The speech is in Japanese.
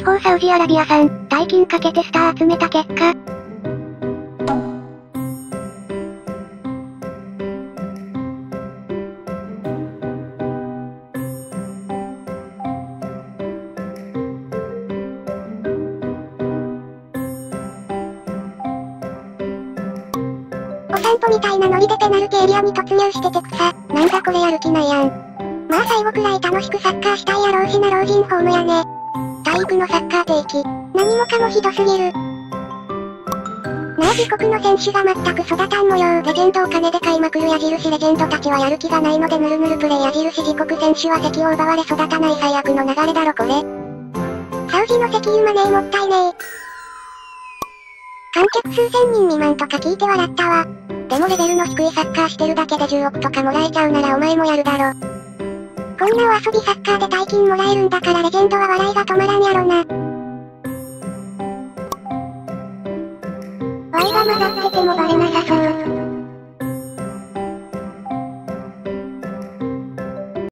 機構サウジアラビアさん、大金かけてスター集めた結果、お散歩みたいなノリでペナルティエリアに突入してて草、なんだこれやる気ないやん。まあ最後くらい楽しくサッカーしたいやろうしな老人ホームやね。体育のサッカー定期、何もかもひどすぎる。なあ自国の選手が全く育たん模様。レジェンドお金で買いまくる矢印レジェンドたちはやる気がないのでぬるぬるプレイ矢印自国選手は席を奪われ育たない最悪の流れだろこれ。サウジの石油マネーもったいねえ。観客数千人未満とか聞いて笑ったわ。でもレベルの低いサッカーしてるだけで10億とかもらえちゃうならお前もやるだろ。こんなお遊びサッカーで大金もらえるんだからレジェンドは笑いが止まらんやろな。わいが混ざっててもバレなさそう。